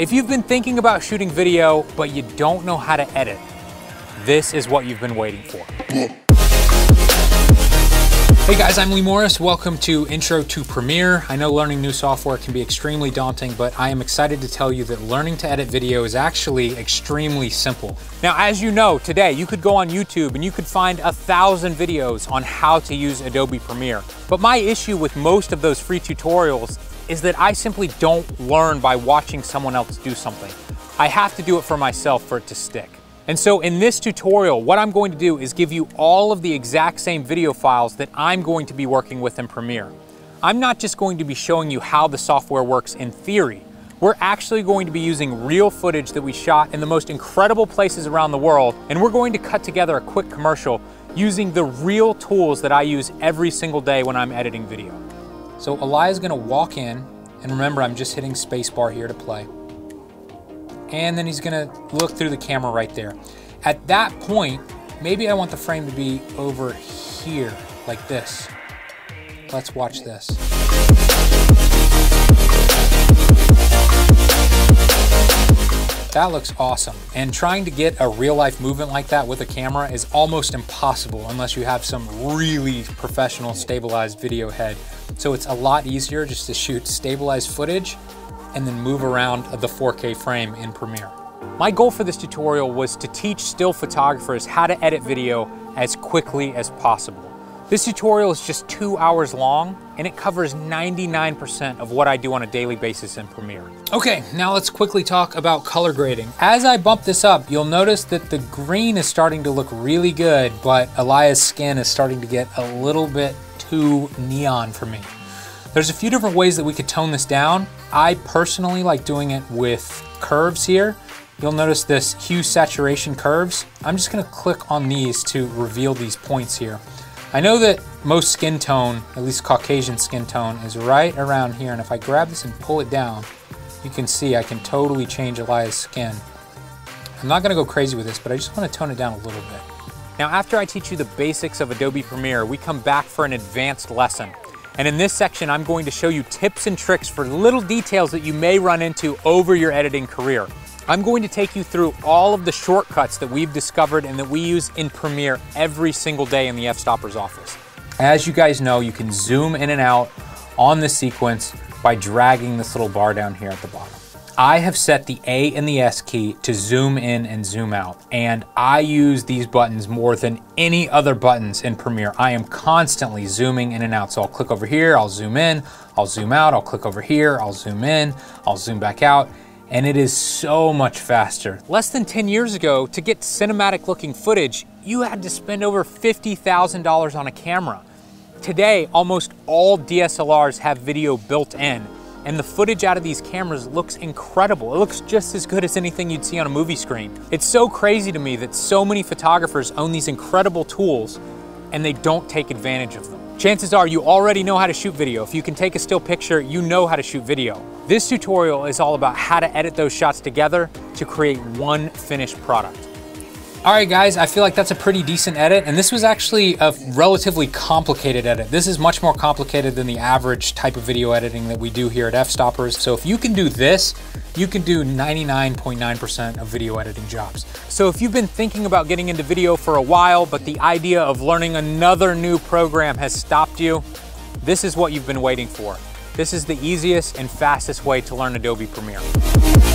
If you've been thinking about shooting video, but you don't know how to edit, this is what you've been waiting for. Hey guys, I'm Lee Morris. Welcome to Intro to Premiere. I know learning new software can be extremely daunting, but I am excited to tell you that learning to edit video is actually extremely simple. Now, as you know, today you could go on YouTube and you could find 1,000 videos on how to use Adobe Premiere. But my issue with most of those free tutorials is that I simply don't learn by watching someone else do something. I have to do it for myself for it to stick. And so in this tutorial, what I'm going to do is give you all of the exact same video files that I'm going to be working with in Premiere. I'm not just going to be showing you how the software works in theory. We're actually going to be using real footage that we shot in the most incredible places around the world, and we're going to cut together a quick commercial using the real tools that I use every single day when I'm editing video. So Eli is gonna walk in, and remember I'm just hitting spacebar here to play. And then he's gonna look through the camera right there. At that point, maybe I want the frame to be over here, like this. Let's watch this. That looks awesome. And trying to get a real life movement like that with a camera is almost impossible unless you have some really professional stabilized video head. So it's a lot easier just to shoot stabilized footage and then move around the 4K frame in Premiere. My goal for this tutorial was to teach still photographers how to edit video as quickly as possible. This tutorial is just 2 hours long and it covers 99% of what I do on a daily basis in Premiere. Okay, now let's quickly talk about color grading. As I bump this up, you'll notice that the green is starting to look really good, but Elias' skin is starting to get a little bit too neon for me. There's a few different ways that we could tone this down. I personally like doing it with curves here. You'll notice this hue saturation curves. I'm just gonna click on these to reveal these points here. I know that most skin tone, at least Caucasian skin tone, is right around here, and if I grab this and pull it down, you can see I can totally change Elias' skin. I'm not gonna go crazy with this, but I just wanna tone it down a little bit. Now, after I teach you the basics of Adobe Premiere, we come back for an advanced lesson. And in this section, I'm going to show you tips and tricks for little details that you may run into over your editing career. I'm going to take you through all of the shortcuts that we've discovered and that we use in Premiere every single day in the F-Stoppers office. As you guys know, you can zoom in and out on the sequence by dragging this little bar down here at the bottom. I have set the A and the S key to zoom in and zoom out, and I use these buttons more than any other buttons in Premiere. I am constantly zooming in and out, so I'll click over here, I'll zoom in, I'll zoom out, I'll click over here, I'll zoom in, I'll zoom back out, and it is so much faster. Less than 10 years ago, to get cinematic looking footage, you had to spend over $50,000 on a camera. Today, almost all DSLRs have video built in, and the footage out of these cameras looks incredible. It looks just as good as anything you'd see on a movie screen. It's so crazy to me that so many photographers own these incredible tools and they don't take advantage of them. Chances are you already know how to shoot video. If you can take a still picture, you know how to shoot video. This tutorial is all about how to edit those shots together to create one finished product. All right guys, I feel like that's a pretty decent edit, and this was actually a relatively complicated edit. This is much more complicated than the average type of video editing that we do here at F-Stoppers. So if you can do this, you can do 99.9% of video editing jobs. So if you've been thinking about getting into video for a while, but the idea of learning another new program has stopped you, this is what you've been waiting for. This is the easiest and fastest way to learn Adobe Premiere.